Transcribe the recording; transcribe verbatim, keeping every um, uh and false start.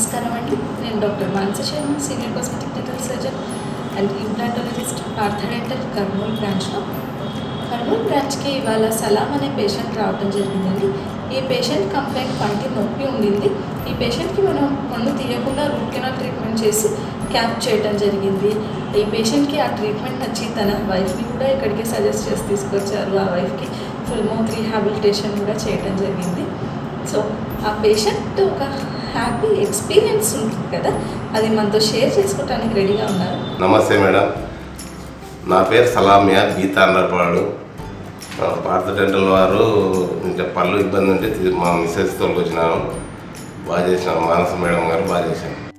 నమస్కారం అండి. నేను doctor Manasa Sharma, senior cosmetic dental surgeon and implantologist, Partha dental Kurnool బ్రాంచ్లో. కర్నూలు బ్రాంచ్కి ఇవాళ సలాం అనే పేషెంట్ రావడం జరిగిందండి. ఈ పేషెంట్ కంప్లైంట్ పంటి నొప్పి ఉండింది. ఈ పేషెంట్కి మనం ముందు తీయకుండా రూట్ కెనాల్ ట్రీట్మెంట్ చేసి క్యాప్ చేయడం జరిగింది. ఈ పేషెంట్కి ఆ ట్రీట్మెంట్ నచ్చి తన వైఫ్ని కూడా ఇక్కడికి సజెస్ట్ చేసి తీసుకొచ్చారు. ఆ వైఫ్కి ఫుల్ మౌత్ రీహాబిలిటేషన్ కూడా చేయడం జరిగింది. సో ఆ పేషెంట్ ఒక హ్యాపీ ఎక్స్పీరియన్స్ ఉంటుంది కదా, అది మనతో షేర్ చేసుకోవడానికి రెడీగా ఉన్నారు. నమస్తే మేడం, నా పేరు సలామియా గీతా అన్నపాడు. పార్థ డెంటల్ వారు ఇంకా పళ్ళు ఇబ్బంది ఉంటే మా మిస్సెస్ తోలుకొచ్చినాను. బాగా చేసినాను, మానస మేడం గారు బాగా చేశాను.